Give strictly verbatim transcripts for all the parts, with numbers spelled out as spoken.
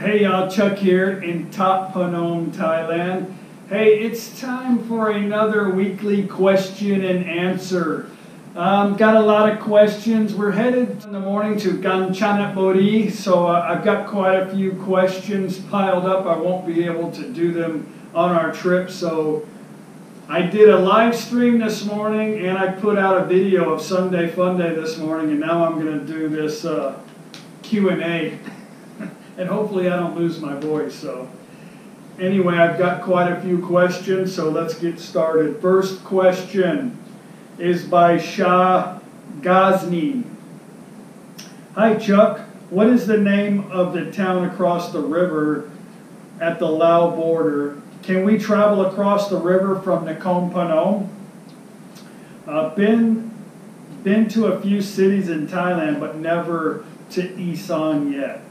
Hey y'all, Chuck here in Nakhon Phanom, Thailand. Hey, it's time for another weekly question and answer. Um, got a lot of questions. We're headed in the morning to Kanchanaburi, so uh, I've got quite a few questions piled up. I won't be able to do them on our trip, so I did a live stream this morning and I put out a video of Sunday Fun Day this morning, and now I'm going to do this uh, Q and A. And hopefully I don't lose my voice. So anyway, I've got quite a few questions, so let's get started. First question is by Shah Ghazni. Hi Chuck, what is the name of the town across the river at the Lao border? Can we travel across the river from Nakhon Phanom? Uh, been, been to a few cities in Thailand, but never to Isan yet.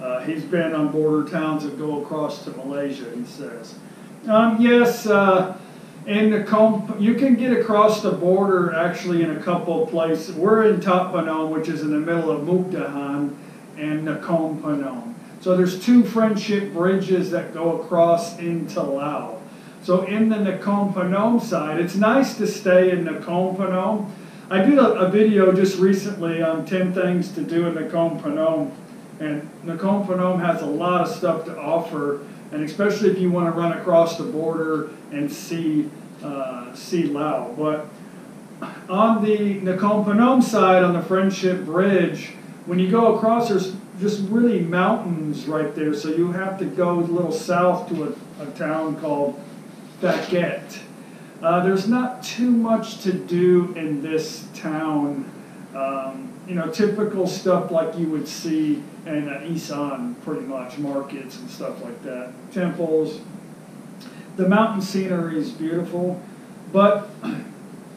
Uh, he's been on border towns that go across to Malaysia, he says. Um, yes, uh, in Nakhon, you can get across the border actually in a couple of places. We're in Nakhon Phanom, which is in the middle of Mukdahan and Nakhon Phanom. So there's two friendship bridges that go across into Laos. So in the Nakhon Phanom side, it's nice to stay in Nakhon Phanom. I did a, a video just recently on ten things to do in Nakhon Phanom. And Nakhon Phanom has a lot of stuff to offer, and especially if you want to run across the border and see uh, see Laos. But on the Nakhon Phanom side, on the Friendship Bridge, when you go across, there's just really mountains right there. So you have to go a little south to a, a town called Thakhek. Uh, there's not too much to do in this town. Um, You know, typical stuff like you would see in uh, Isan, pretty much, markets and stuff like that, temples. The mountain scenery is beautiful, but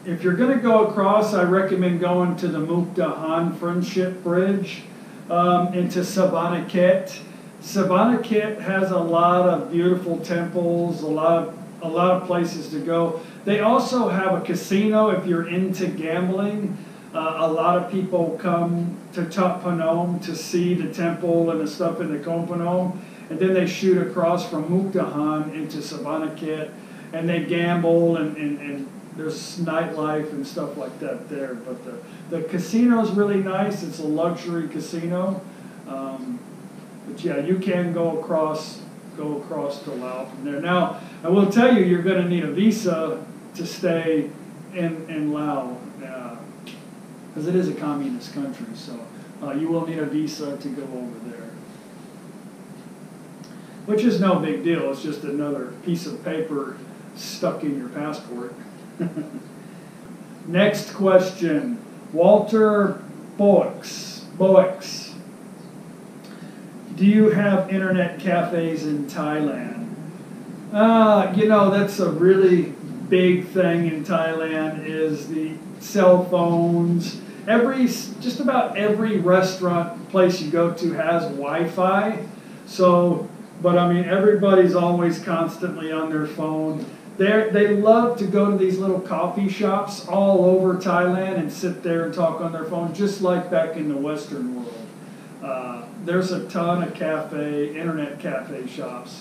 if you're going to go across, I recommend going to the Mukdahan Friendship Bridge um, into Savannakhet. Savannakhet has a lot of beautiful temples, a lot of, a lot of places to go. They also have a casino if you're into gambling. Uh, a lot of people come to Nakhon Phanom to see the temple and the stuff in Nakhon Phanom, and then they shoot across from Mukdahan into Savannakhet, and they gamble, and, and, and there's nightlife and stuff like that there. But the, the casino's really nice. It's a luxury casino. Um, but yeah, you can go across, go across to Laos from there. Now, I will tell you, you're going to need a visa to stay in, in Laos. Uh, Because it is a communist country, so uh, you will need a visa to go over there. Which is no big deal, it's just another piece of paper stuck in your passport. Next question, Walter Boix. Boix. Do you have internet cafes in Thailand? Uh, you know, that's a really big thing in Thailand, is the cell phones. Every, just about every restaurant place you go to has Wi-Fi. So, but I mean, everybody's always constantly on their phone. They're, they love to go to these little coffee shops all over Thailand and sit there and talk on their phone, just like back in the Western world. Uh, there's a ton of cafe, internet cafe shops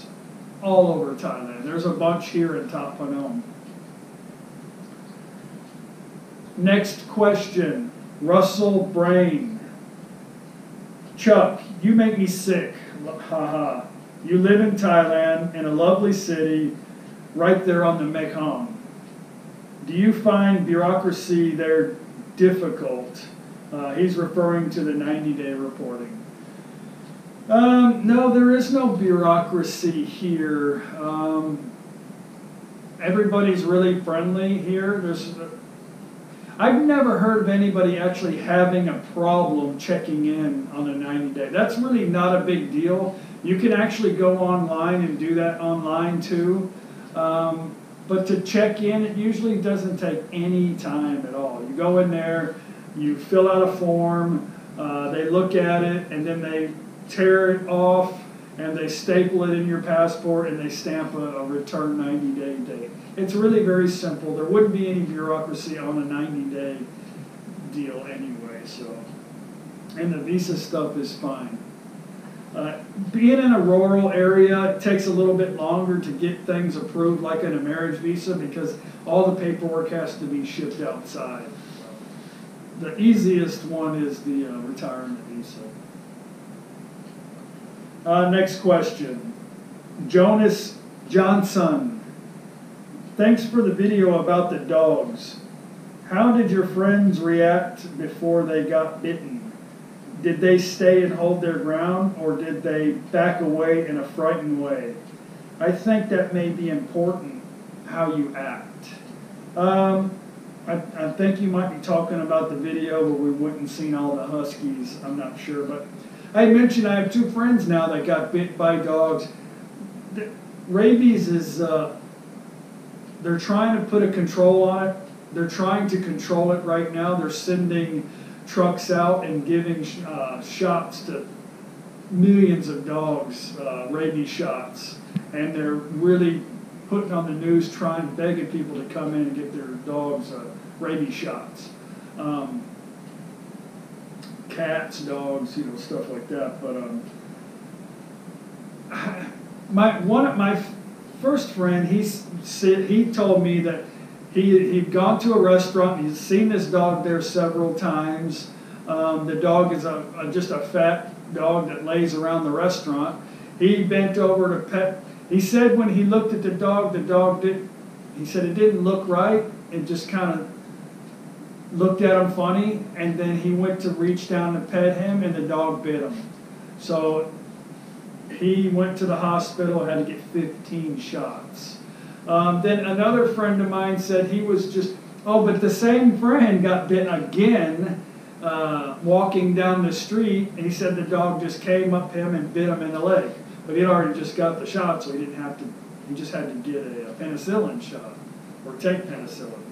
all over Thailand. There's a bunch here in Nakhon Phanom. Next question, Russell Brain. Chuck, you make me sick. Haha. You live in Thailand in a lovely city right there on the Mekong. Do you find bureaucracy there difficult? Uh, he's referring to the ninety day reporting. Um, no, there is no bureaucracy here. Um, everybody's really friendly here. There's I've never heard of anybody actually having a problem checking in on a ninety day. That's really not a big deal. You can actually go online and do that online too. Um, but to check in, it usually doesn't take any time at all. You go in there, you fill out a form, uh, they look at it, and then they tear it off, and they staple it in your passport, and they stamp a, a return ninety day date. It's really very simple. There wouldn't be any bureaucracy on a ninety day deal anyway. So, and the visa stuff is fine. Uh, being in a rural area, it takes a little bit longer to get things approved, like in a marriage visa, because all the paperwork has to be shipped outside. The easiest one is the uh, retirement visa. Uh, next question. Jonas Johnson. Thanks for the video about the dogs. How did your friends react before they got bitten? Did they stay and hold their ground, or did they back away in a frightened way? I think that may be important, how you act. Um, I, I think you might be talking about the video where we went and seen all the huskies. I'm not sure, but I mentioned I have two friends now that got bit by dogs. The, rabies is, uh, they're trying to put a control on it. They're trying to control it right now. They're sending trucks out and giving uh, shots to millions of dogs, uh, rabies shots, and they're really putting on the news, trying, begging people to come in and get their dogs uh, rabies shots. Um, cats, dogs, you know, stuff like that. But um, I, my one of my first friend, he said, he told me that He, he'd gone to a restaurant, and he's seen this dog there several times. Um, the dog is a, a, just a fat dog that lays around the restaurant. He bent over to pet. He said when he looked at the dog, the dog did, he said it didn't look right. It just kind of looked at him funny, and then he went to reach down to pet him, and the dog bit him. So he went to the hospital and had to get fifteen shots. Um, then another friend of mine said he was just, oh, but the same friend got bit again uh, walking down the street, and he said the dog just came up him and bit him in the leg. But he'd already just got the shot, so he didn't have to, he just had to get a, a penicillin shot or take penicillin.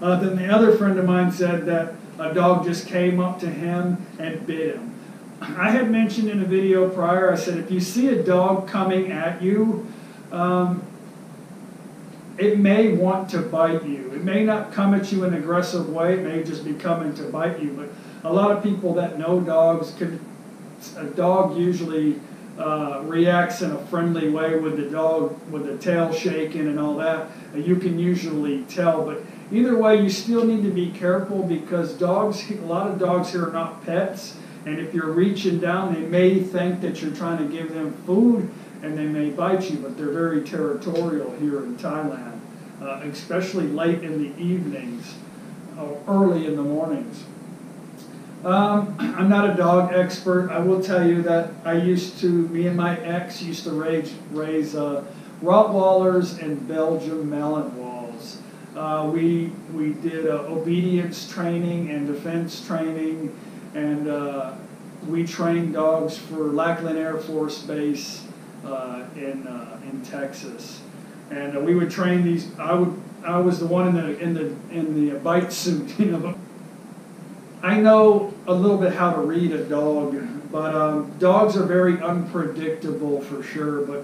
Uh, then the other friend of mine said that a dog just came up to him and bit him. I had mentioned in a video prior, I said, if you see a dog coming at you, um, it may want to bite you. It may not come at you in an aggressive way. It may just be coming to bite you. But a lot of people that know dogs, could, a dog usually uh, reacts in a friendly way with the dog, with the tail shaking and all that. And you can usually tell. But either way, you still need to be careful, because dogs, a lot of dogs here are not pets. And if you're reaching down, they may think that you're trying to give them food, and they may bite you, but they're very territorial here in Thailand, uh, especially late in the evenings or early in the mornings. Um, I'm not a dog expert. I will tell you that I used to, me and my ex used to raise, raise uh, Rottweilers and Belgian Malinois. Uh, we, we did uh, obedience training and defense training, and uh, we trained dogs for Lackland Air Force Base Uh, in uh, in Texas, and uh, we would train these. I would I was the one in the in the in the bite suit. You know, I know a little bit how to read a dog, but um, dogs are very unpredictable for sure. But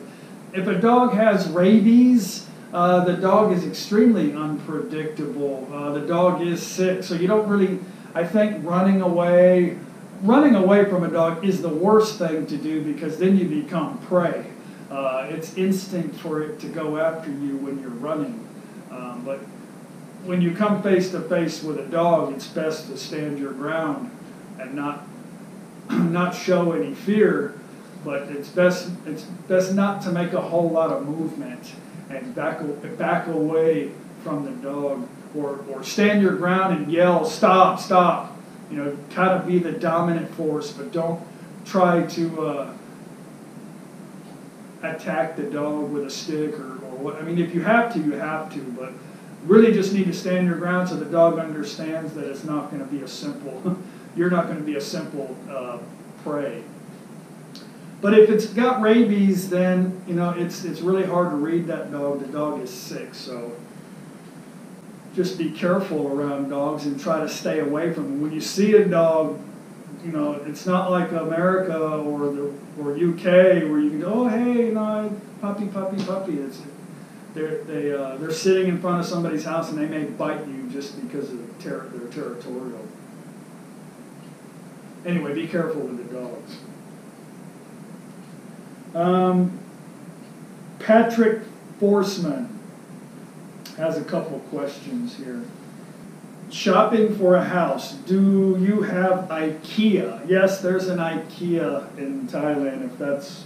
if a dog has rabies, uh, the dog is extremely unpredictable. Uh, the dog is sick, so you don't really. I think running away. Running away from a dog is the worst thing to do, because then you become prey. Uh, it's instinct for it to go after you when you're running. Um, but when you come face to face with a dog, it's best to stand your ground and not not show any fear. But it's best it's best not to make a whole lot of movement and back back away from the dog, or or stand your ground and yell, "Stop! Stop!" You know, kind of be the dominant force, but don't try to uh, attack the dog with a stick or, or what. I mean, if you have to, you have to, but really just need to stand your ground so the dog understands that it's not going to be a simple, you're not going to be a simple uh, prey. But if it's got rabies, then, you know, it's, it's really hard to read that dog. The dog is sick, so just be careful around dogs and try to stay away from them. When you see a dog, you know, it's not like America or the or U K where you can go, oh, hey, you know, puppy, puppy, puppy. It's, they're, they, uh, they're sitting in front of somebody's house and they may bite you just because of ter they're territorial. Anyway, be careful with the dogs. Um, Patrick Forsman has a couple questions here. Shopping for a house. Do you have IKEA? Yes, there's an IKEA in Thailand if that's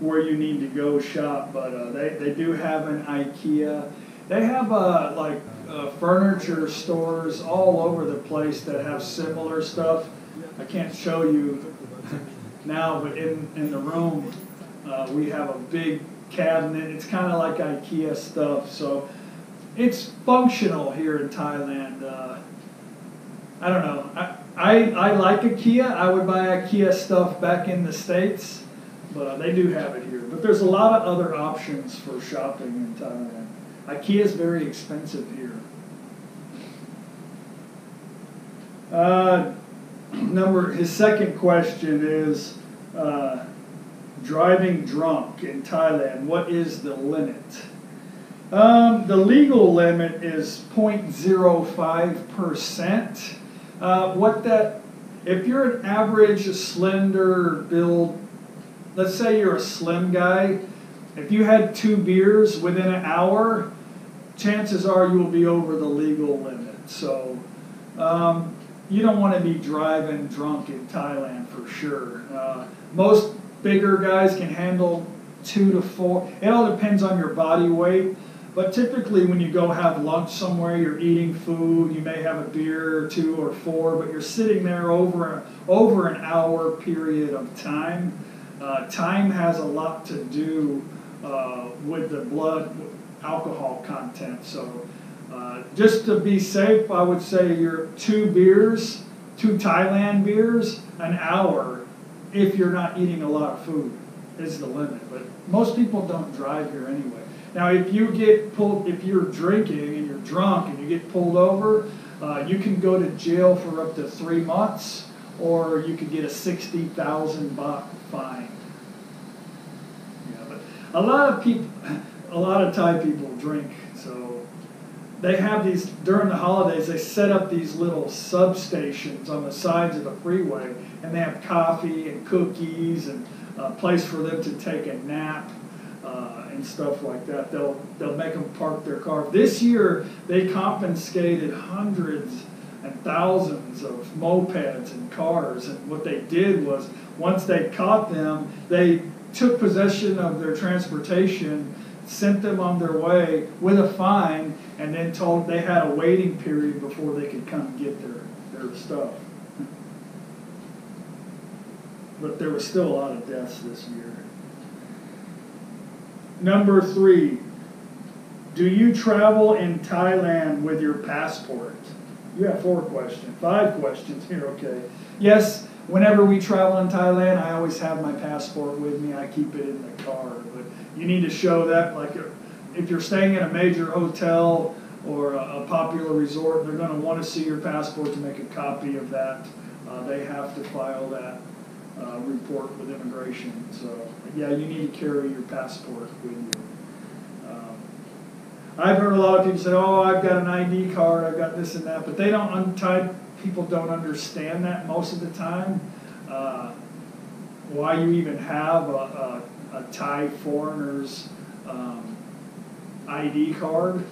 where you need to go shop, but uh, they, they do have an IKEA. They have uh, like uh, furniture stores all over the place that have similar stuff. I can't show you now, but in, in the room uh, we have a big cabinet. It's kind of like IKEA stuff, so it's functional here in Thailand. Uh, I don't know. I, I, I like IKEA. I would buy IKEA stuff back in the States, but uh, they do have it here. But there's a lot of other options for shopping in Thailand. IKEA is very expensive here. Uh, number his second question is uh, driving drunk in Thailand. What is the limit? Um, the legal limit is zero point zero five percent. Uh, what that, if you're an average slender build, let's say you're a slim guy, if you had two beers within an hour, chances are you will be over the legal limit. So um, you don't want to be driving drunk in Thailand for sure. Uh, most bigger guys can handle two to four. It all depends on your body weight. But typically when you go have lunch somewhere, you're eating food, you may have a beer or two or four, but you're sitting there over, over an hour period of time. Uh, time has a lot to do uh, with the blood alcohol content. So uh, just to be safe, I would say your two beers, two Thailand beers, an hour, if you're not eating a lot of food, is the limit. But most people don't drive here anyway. Now, if you get pulled, if you're drinking and you're drunk and you get pulled over, uh, you can go to jail for up to three months, or you could get a sixty thousand baht fine. Yeah, but a lot of people, a lot of Thai people drink, so they have these during the holidays. They set up these little substations on the sides of the freeway, and they have coffee and cookies and a place for them to take a nap uh, and stuff like that. They'll they'll make them park their car. This year they confiscated hundreds and thousands of mopeds and cars. And what they did was, once they caught them, they took possession of their transportation, sent them on their way with a fine, and then told they had a waiting period before they could come get their, their stuff. But there was still a lot of deaths this year. Number three, do you travel in Thailand with your passport? You have four questions, five questions here, okay. Yes, whenever we travel in Thailand, I always have my passport with me. I keep it in the car. But you need to show that, like if you're staying at a major hotel or a popular resort, they're going to want to see your passport to make a copy of that. Uh, they have to file that Uh, report with immigration. So yeah, you need to carry your passport with you. Um, I've heard a lot of people say, oh, I've got an I D card, I've got this and that, but they don't, untie, people don't understand that most of the time, uh, why you even have a, a, a Thai foreigner's um, I D card,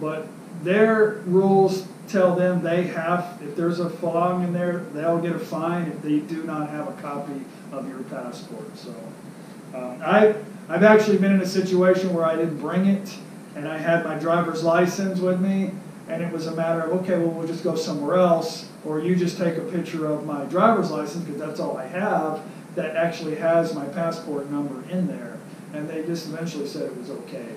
but their rules tell them they have, if there's a fong in there, they'll get a fine if they do not have a copy of your passport. So um, I, I've actually been in a situation where I didn't bring it, and I had my driver's license with me, and it was a matter of, okay, well, we'll just go somewhere else, or you just take a picture of my driver's license, because that's all I have that actually has my passport number in there. And they just eventually said it was okay.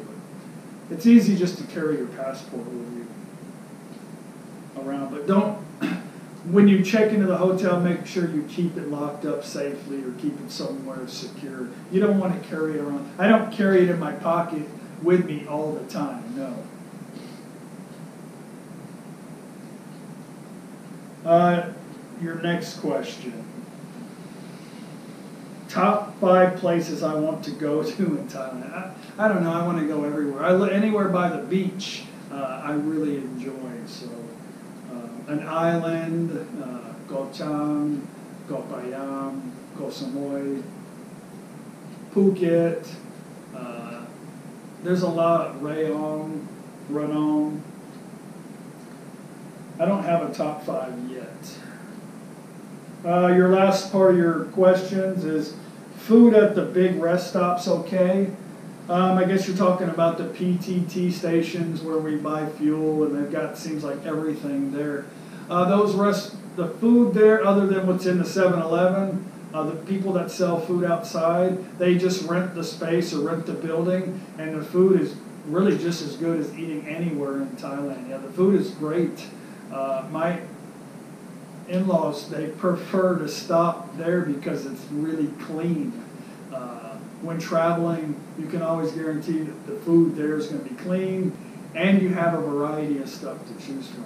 But it's easy just to carry your passport with you around, but don't, when you check into the hotel, make sure you keep it locked up safely or keep it somewhere secure. You don't want to carry it around. I don't carry it in my pocket with me all the time, no. Uh, your next question. Top five places I want to go to in Thailand. I, I don't know, I want to go everywhere. I, anywhere by the beach uh, I really enjoy, so. An island, uh, Ko Chang, Koh Phangan, Koh Samui, Phuket. Uh, there's a lot of Rayong, Ranong. I don't have a top five yet. Uh, your last part of your questions is food at the big rest stops okay? Um, I guess you're talking about the P T T stations where we buy fuel, and they've got, seems like, everything there. Uh, those rest, the food there, other than what's in the seven eleven, uh, the people that sell food outside, they just rent the space or rent the building, and the food is really just as good as eating anywhere in Thailand. Yeah, the food is great. Uh, my in-laws, they prefer to stop there because it's really clean. Uh, when traveling, you can always guarantee that the food there is going to be clean, and you have a variety of stuff to choose from.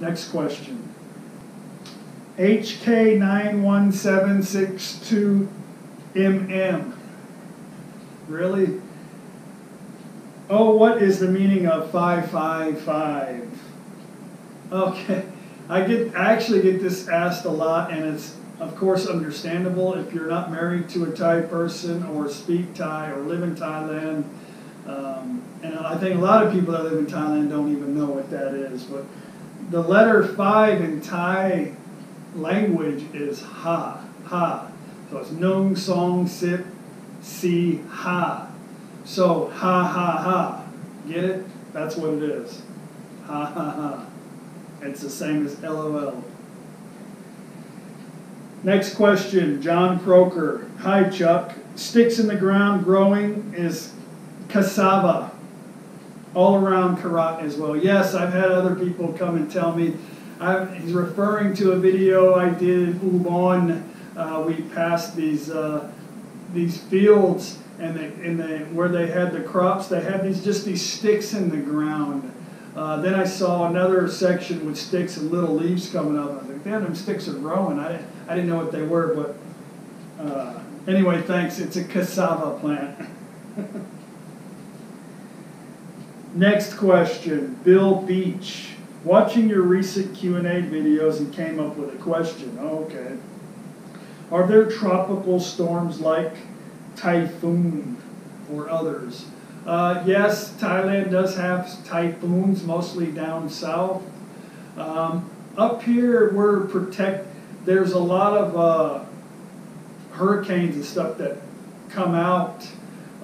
Next question. H K nine one seven six two M M. Really? Oh, what is the meaning of five five five? Okay. I get, I actually get this asked a lot, and it's, of course, understandable. If you're not married to a Thai person or speak Thai or live in Thailand, um, and I think a lot of people that live in Thailand don't even know what that is, but the letter five in Thai language is ha, ha. So it's nung, song, sip, si, ha. So ha, ha, ha. Get it? That's what it is. Ha, ha, ha. It's the same as L O L. Next question, John Croker. Hi, Chuck. Sticks in the ground growing is cassava. All around Karat as well. Yes, I've had other people come and tell me. I'm, he's referring to a video I did in Ubon. Uh, we passed these uh, these fields, and they, and they, where they had the crops, they had these just these sticks in the ground. Uh, then I saw another section with sticks and little leaves coming up. I was like, damn, them sticks are growing. I didn't, I didn't know what they were, but uh, anyway, thanks. It's a cassava plant. Next question, Bill Beach. Watching your recent Q and A videos and came up with a question. Okay. Are there tropical storms like typhoon or others? Uh, yes, Thailand does have typhoons, mostly down south. Um, up here, we're protect. There's a lot of uh, hurricanes and stuff that come out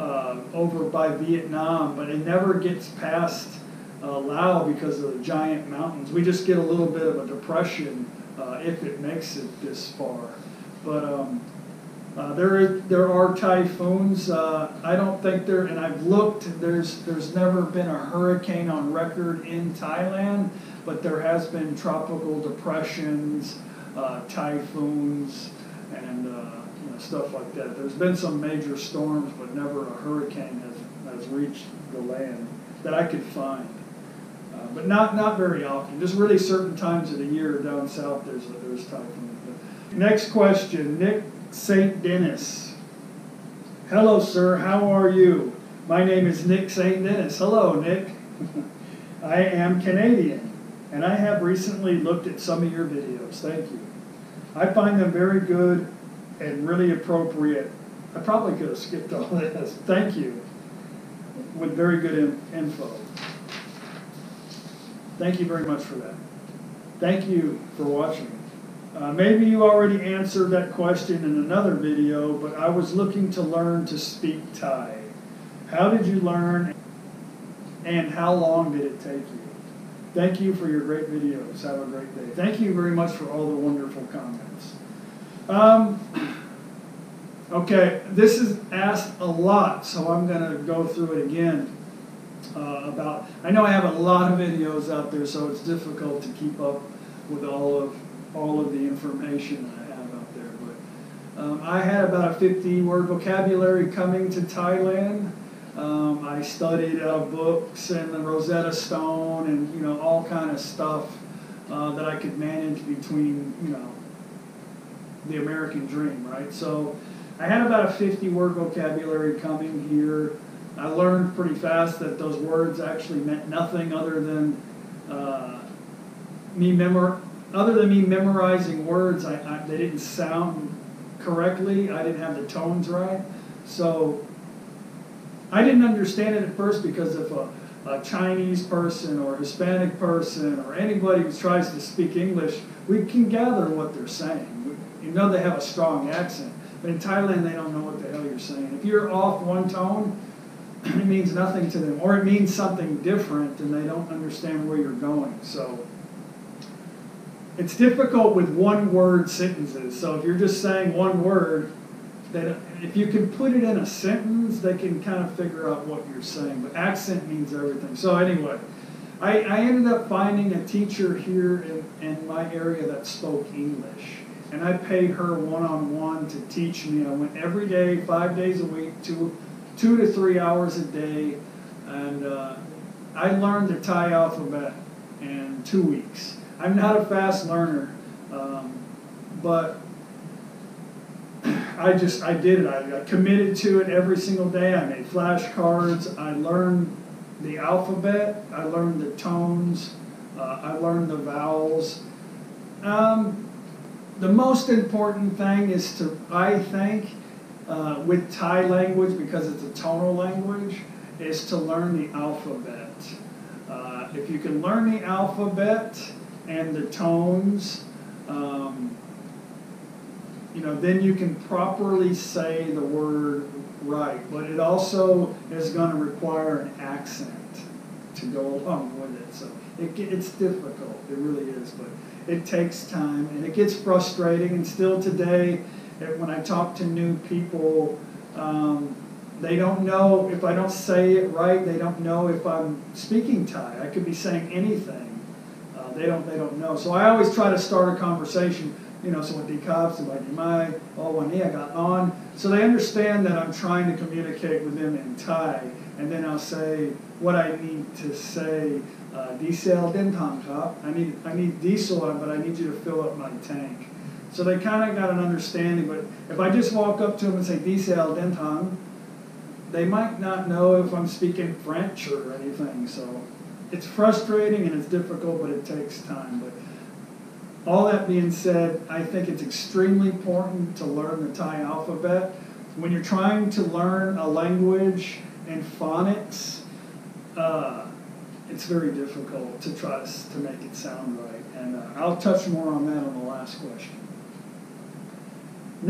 uh, over by Vietnam, but it never gets past uh, Laos because of the giant mountains. We just get a little bit of a depression uh, if it makes it this far. But um, Uh, there, is, there are typhoons. Uh, I don't think there, and I've looked. There's, there's never been a hurricane on record in Thailand, but there has been tropical depressions, uh, typhoons, and uh, you know, stuff like that. There's been some major storms, but never a hurricane has, has reached the land that I could find. Uh, but not, not very often. Just really certain times of the year down south, there's, there's typhoons. But next question, Nick Saint Denis. Hello, sir. How are you? My name is Nick Saint Denis. Hello, Nick. I am Canadian, and I have recently looked at some of your videos. Thank you. I find them very good and really appropriate. I probably could have skipped all this. Thank you. With very good in info. Thank you very much for that. Thank you for watching. Uh, maybe you already answered that question in another video, but I was looking to learn to speak Thai. How did you learn, and how long did it take you? Thank you for your great videos. Have a great day. Thank you very much for all the wonderful comments. Um, okay, this is asked a lot, so I'm going to go through it again. Uh, about, I know I have a lot of videos out there, so it's difficult to keep up with all of all of the information I have out there. But um, I had about a fifty word vocabulary coming to Thailand. Um, I studied uh, books and the Rosetta Stone and, you know, all kind of stuff uh, that I could manage between, you know, the American dream, right? So I had about a fifty word vocabulary coming here. I learned pretty fast that those words actually meant nothing other than uh, me memorizing. Other than me memorizing words, I, I, they didn't sound correctly. I didn't have the tones right. So I didn't understand it at first, because if a, a Chinese person or Hispanic person or anybody who tries to speak English, we can gather what they're saying. We, you know they have a strong accent. But in Thailand, they don't know what the hell you're saying. If you're off one tone, it means nothing to them. Or it means something different, and they don't understand where you're going. So it's difficult with one-word sentences. So if you're just saying one word, that if you can put it in a sentence, they can kind of figure out what you're saying. But accent means everything. So anyway, I, I ended up finding a teacher here in, in my area that spoke English. And I paid her one-on-one to teach me. I went every day, five days a week, two, two to three hours a day. And uh, I learned the Thai alphabet in two weeks. I'm not a fast learner, um, but I just, I did it. I, I committed to it every single day. I made flashcards. I learned the alphabet. I learned the tones. Uh, I learned the vowels. Um, The most important thing is to, I think, uh, with Thai language, because it's a tonal language, is to learn the alphabet. Uh, if you can learn the alphabet and the tones, um, you know, then you can properly say the word right. But it also is going to require an accent to go along with it. So it, it's difficult. It really is. But it takes time, and it gets frustrating. And still today, when I talk to new people, um, they don't know if I don't say it right. They don't know if I'm speaking Thai. I could be saying anything. Uh, they don't. They don't know. So I always try to start a conversation. You know, so with cops, and like my oh, when I got on, so they understand that I'm trying to communicate with them in Thai, and then I'll say what I need to say. Uh, diesel denton cop. I need I need diesel, but I need you to fill up my tank. So they kind of got an understanding. But if I just walk up to them and say diesel denton, they might not know if I'm speaking French or anything. So it's frustrating and it's difficult, but it takes time. But all that being said, I think it's extremely important to learn the Thai alphabet when you're trying to learn a language and phonics. Uh, It's very difficult to try to, to make it sound right. And uh, I'll touch more on that on the last question.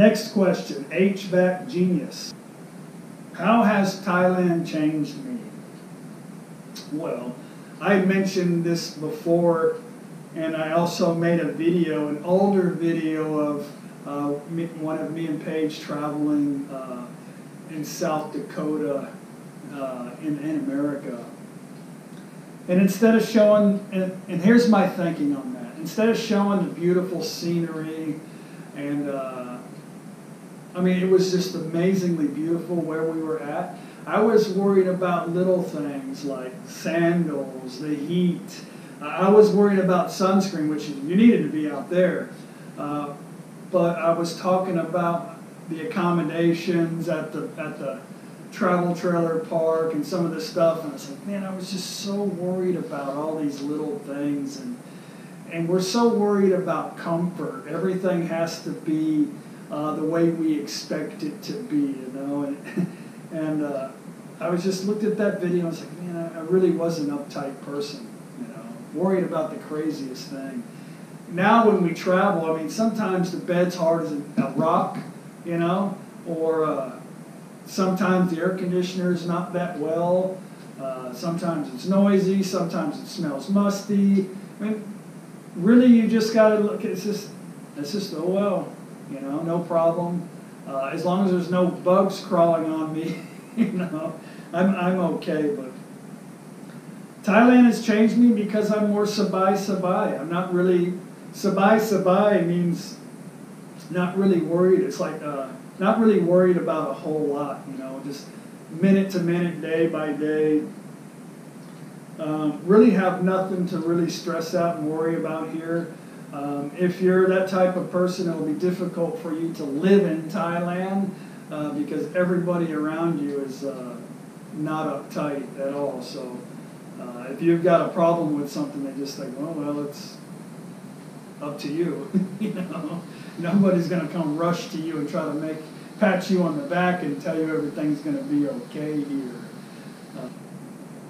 Next question, H V A C genius. How has Thailand changed me? Well, I mentioned this before, and I also made a video, an older video of uh, me, one of me and Paige traveling uh, in South Dakota uh, in, in America. And instead of showing, and, and here's my thinking on that, instead of showing the beautiful scenery, and uh, I mean, it was just amazingly beautiful where we were at, I was worried about little things like sandals, the heat. I was worried about sunscreen, which you needed to be out there. Uh, but I was talking about the accommodations at the, at the, travel trailer park and some of this stuff, and I was like, man, I was just so worried about all these little things, and and we're so worried about comfort. Everything has to be uh, the way we expect it to be, you know. And and uh, I was just looked at that video. And I was like, man, I, I really was an uptight person, you know, worried about the craziest thing. Now when we travel, I mean, sometimes the bed's hard as a rock, you know, or. Uh, Sometimes the air conditioner is not that well. Uh, sometimes it's noisy. Sometimes it smells musty. I mean, really, you just got to look. It's just, it's just oh well, you know, no problem. Uh, as long as there's no bugs crawling on me, you know, I'm I'm okay. But Thailand has changed me because I'm more sabai sabai. I'm not really sabai sabai means not really worried. It's like. Uh, Not really worried about a whole lot, you know, just minute to minute, day by day. Um, really have nothing to really stress out and worry about here. Um, if you're that type of person, it'll be difficult for you to live in Thailand uh, because everybody around you is uh, not uptight at all. So uh, if you've got a problem with something, they just think, well, well, it's up to you. You know, nobody's going to come rush to you and try to make pat you on the back and tell you everything's going to be okay here. Uh,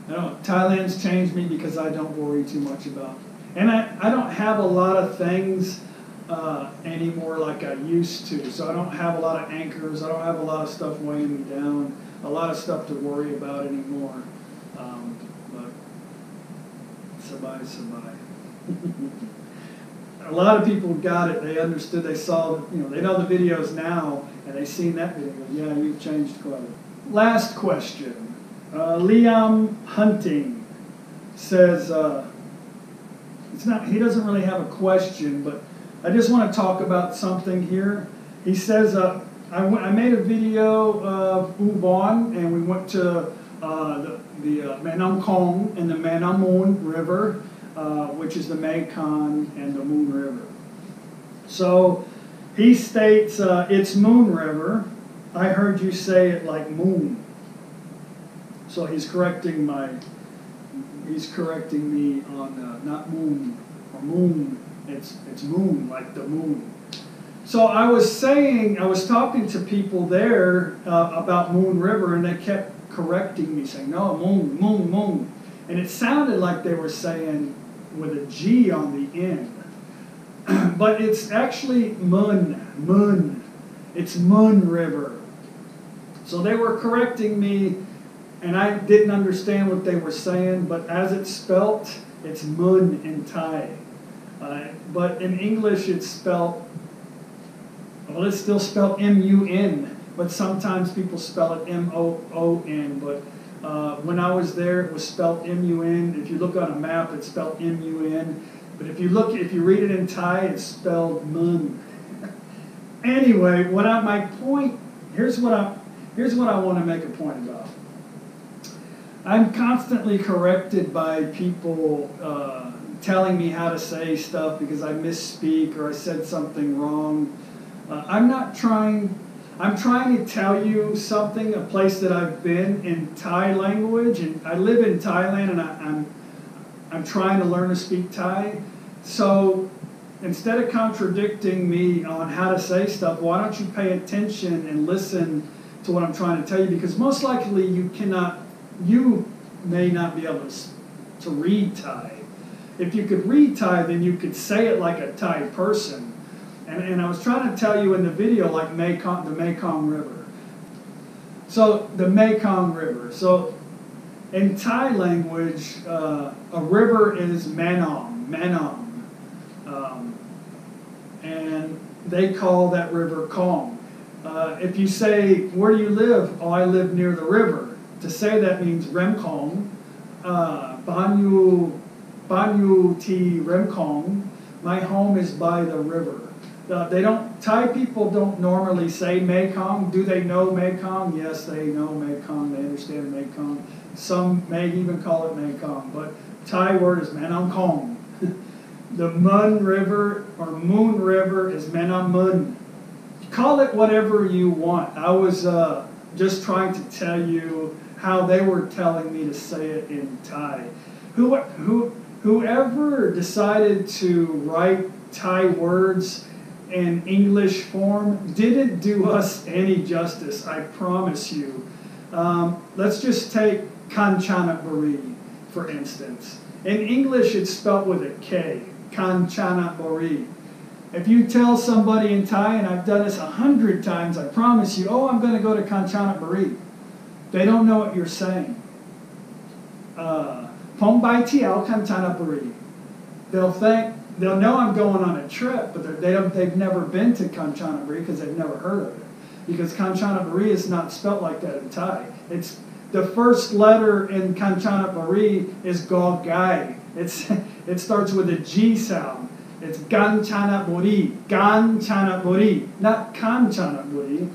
you know, Thailand's changed me because I don't worry too much about it. And I, I don't have a lot of things uh, anymore like I used to. So I don't have a lot of anchors. I don't have a lot of stuff weighing me down, a lot of stuff to worry about anymore. Um, but Sabai Sabai. A lot of people got it. They understood. They saw, you know, they know the videos now, and they've seen that video. Yeah, you've changed quite a bit. Last question. Uh, Liam Hunting says, uh, it's not, he doesn't really have a question, but I just want to talk about something here. He says, uh, I, went, I made a video of Ubon, and we went to uh, the, the uh, Mae Nam Khong and the Mae Nam Mun River, Uh, which is the Mekong and the Mun River. So he states, uh, it's Mun River. I heard you say it like moon. So he's correcting my, he's correcting me on uh, not moon or moon. It's it's moon, like the moon. So I was saying, I was talking to people there uh, about Mun River, and they kept correcting me, saying no, moon, moon, moon, and it sounded like they were saying with a G on the end. But it's actually Mun, Mun. It's Mun River. So they were correcting me, and I didn't understand what they were saying, but as it's spelt, it's Mun in Thai. Uh, but in English, it's spelt, well, it's still spelled M U N, but sometimes people spell it M O O N, but Uh, when I was there, it was spelled M U N. If you look on a map, it's spelled M U N. But if you look, if you read it in Thai, it's spelled Mun. Anyway, what I, my point here's what I here's what I want to make a point about. I'm constantly corrected by people uh, telling me how to say stuff because I misspeak or I said something wrong. Uh, I'm not trying. I'm trying to tell you something, a place that I've been in Thai language, and I live in Thailand, and I, I'm, I'm trying to learn to speak Thai. So instead of contradicting me on how to say stuff, why don't you pay attention and listen to what I'm trying to tell you? Because most likely you cannot, you may not be able to, to read Thai. If you could read Thai, then you could say it like a Thai person. And, and I was trying to tell you in the video, like Mekong, the Mekong River. So the Mekong River. So in Thai language, uh, a river is Manong, Manong, um, and they call that river Khong. Uh, if you say, "Where do you live?" "Oh, I live near the river." To say that means Rem Khong, uh, Ban Yu, Ban Yu Ti Rem Khong. My home is by the river. Uh, they don't, Thai people don't normally say Mekong. Do they know Mekong? Yes, they know Mekong. They understand Mekong. Some may even call it Mekong, but Thai word is Mae Nam Khong. The Mun River or Moon River is Mae Nam Mun. Call it whatever you want. I was uh, just trying to tell you how they were telling me to say it in Thai. Who, who, whoever decided to write Thai words in English form didn't do us any justice, I promise you. Um, let's just take Kanchanaburi, for instance. In English, it's spelled with a K, Kanchanaburi. If you tell somebody in Thai, and I've done this a hundred times, I promise you, oh, I'm going to go to Kanchanaburi. They don't know what you're saying. Pong bai tiao Kanchanaburi. They'll think, they'll know I'm going on a trip, but they don't, they've never been to Kanchanaburi because they've never heard of it. Because Kanchanaburi is not spelt like that in Thai. It's, the first letter in Kanchanaburi is Gogai. It's, it starts with a G sound. It's Kanchanaburi, Kanchanaburi, not Kanchanaburi.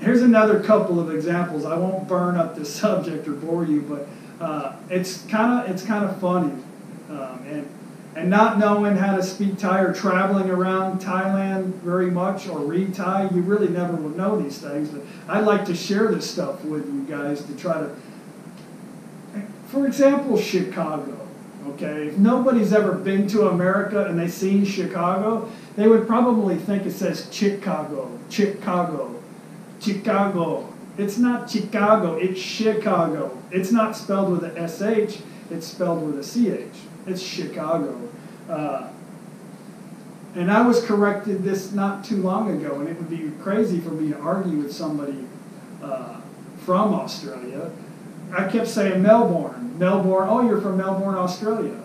Here's another couple of examples. I won't burn up the subject or bore you, but uh, it's kind of it's kind of funny. Um, and, And not knowing how to speak Thai or traveling around Thailand very much or read Thai, you really never will know these things. But I'd like to share this stuff with you guys to try to... For example, Chicago. okay? If nobody's ever been to America and they see Chicago, they would probably think it says Chicago, Chicago, Chicago. It's not Chicago, it's Chicago. It's not spelled with a S H, it's spelled with a C H. It's Chicago. Uh, and I was corrected this not too long ago, and it would be crazy for me to argue with somebody uh, from Australia. I kept saying Melbourne, Melbourne, oh, you're from Melbourne, Australia.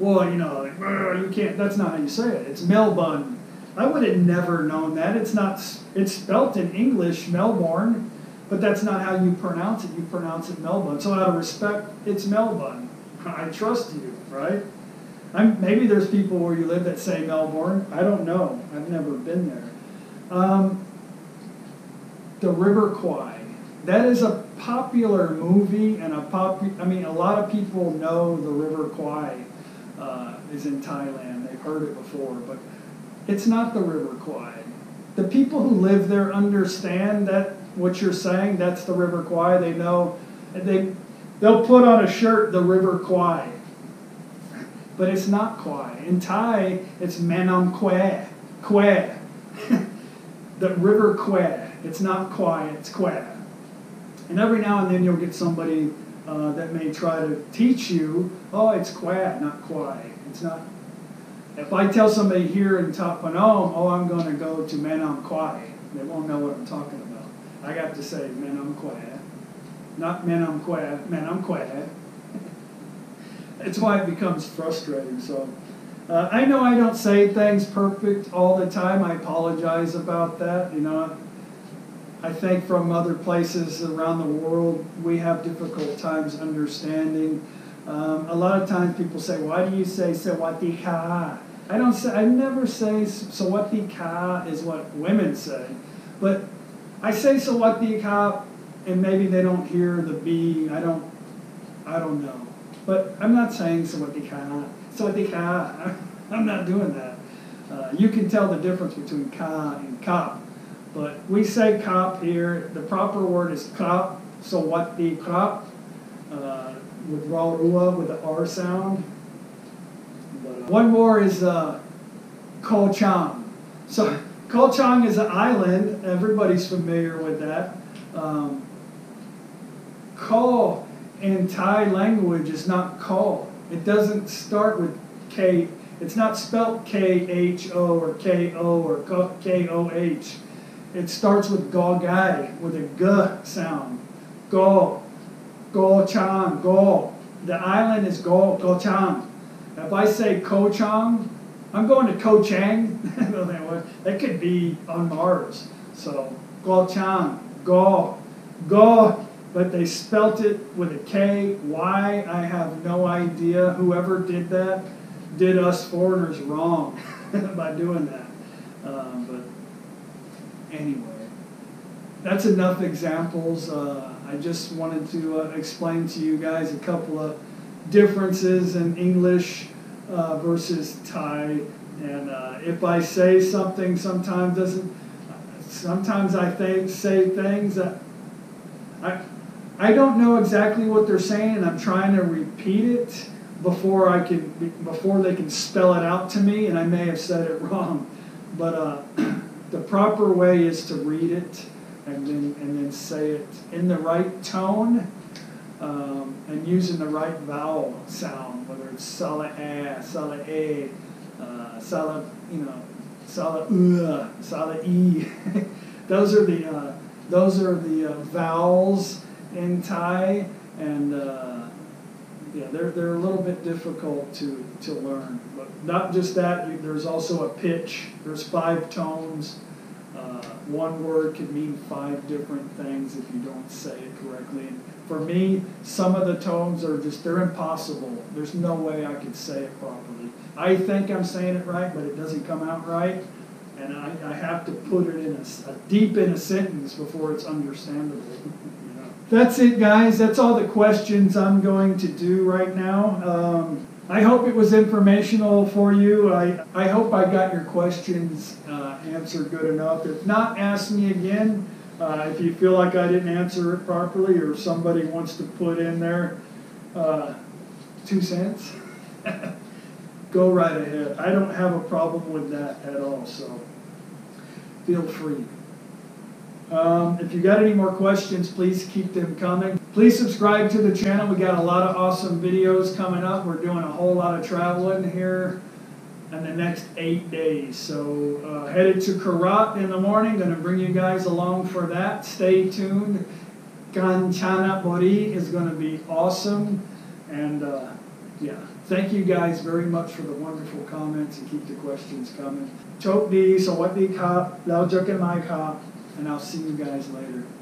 Well, you know, like, you can't, that's not how you say it. It's Melbourne. I would have never known that. It's not, it's spelt in English, Melbourne, but that's not how you pronounce it. You pronounce it Melbourne. So out of respect, it's Melbourne. I trust you, right? I'm, maybe there's people where you live that say Melbourne. I don't know. I've never been there. Um, the River Kwai. That is a popular movie, and a pop. I mean, a lot of people know the River Kwai uh, is in Thailand. They've heard it before, but it's not the River Kwai. The people who live there understand that what you're saying. That's the River Kwai. They know. They they'll put on a shirt the River Kwai, but it's not Kwai. In Thai, it's Mae Nam Khwae. Khwae. The River Kwai. It's not Kwai. It's Khwae. And every now and then you'll get somebody uh, that may try to teach you, oh, it's Kwai, not Kwai. It's not. If I tell somebody here in Nakhon Phanom, oh, I'm going to go to Mae Nam Khwae, they won't know what I'm talking about. I got to say Mae Nam Khwae, not Mae Nam Khwae, Mae Nam Khwae. It's why it becomes frustrating. So uh, I know I don't say things perfect all the time. I apologize about that. You know. I think from other places around the world, we have difficult times understanding. Um, a lot of times people say, why do you say sawatdee ka? I don't say, I never say sawatdee ka is what women say, but I say sawatdee ka and maybe they don't hear the B, I don't, I don't know. But I'm not saying sawatdee ka, sawatdee ka, I'm not doing that. Uh, you can tell the difference between ka and ka. But we say kop here. The proper word is kop, so what the kop, uh, with raw ua, with the R sound. But, uh, one more is uh, Ko Chang. So Ko Chang is an island. Everybody's familiar with that. Um, Ko in Thai language is not ko. It doesn't start with K. It's not spelt K H O or K O or K O H. It starts with Gogai, with a G sound. Go, Ko Chang, go. The island is Go, Ko Chang. If I say Ko Chang, I'm going to Ko Chang. That could be on Mars. So Ko Chang, go, go. But they spelt it with a K. Why? I have no idea. Whoever did that did us foreigners wrong by doing that. Um, but. Anyway, that's enough examples. Uh, I just wanted to uh, explain to you guys a couple of differences in English uh, versus Thai. And uh, if I say something, sometimes doesn't. Sometimes I think say things that I I don't know exactly what they're saying, and I'm trying to repeat it before I can before they can spell it out to me, and I may have said it wrong, but. Uh, The proper way is to read it and then, and then say it in the right tone um, and using the right vowel sound, whether it's sala-a, sala-a, uh, sala, you know, sala-u, sala-e. Those are the, uh, those are the uh, vowels in Thai, and uh, yeah, they're, they're a little bit difficult to, to learn. Not just that, there's also a pitch. There's five tones. Uh, one word can mean five different things if you don't say it correctly. And for me, some of the tones are just, they're impossible. There's no way I could say it properly. I think I'm saying it right, but it doesn't come out right. And I, I have to put it in a, a deep in a sentence before it's understandable. You know? That's it, guys. That's all the questions I'm going to do right now. Um, I hope it was informational for you. I, I hope I got your questions uh, answered good enough. If not, ask me again. Uh, if you feel like I didn't answer it properly or somebody wants to put in there uh, two cents, go right ahead. I don't have a problem with that at all, so feel free. Um, if you got any more questions, please keep them coming. Please subscribe to the channel. We got a lot of awesome videos coming up. We're doing a whole lot of traveling here in the next eight days. So uh, headed to Korat in the morning. Going to bring you guys along for that. Stay tuned. Kanchanaburi is going to be awesome. And uh, yeah, thank you guys very much for the wonderful comments and keep the questions coming. Chok di, sawatdee khap, lau jok mai khap. And I'll see you guys later.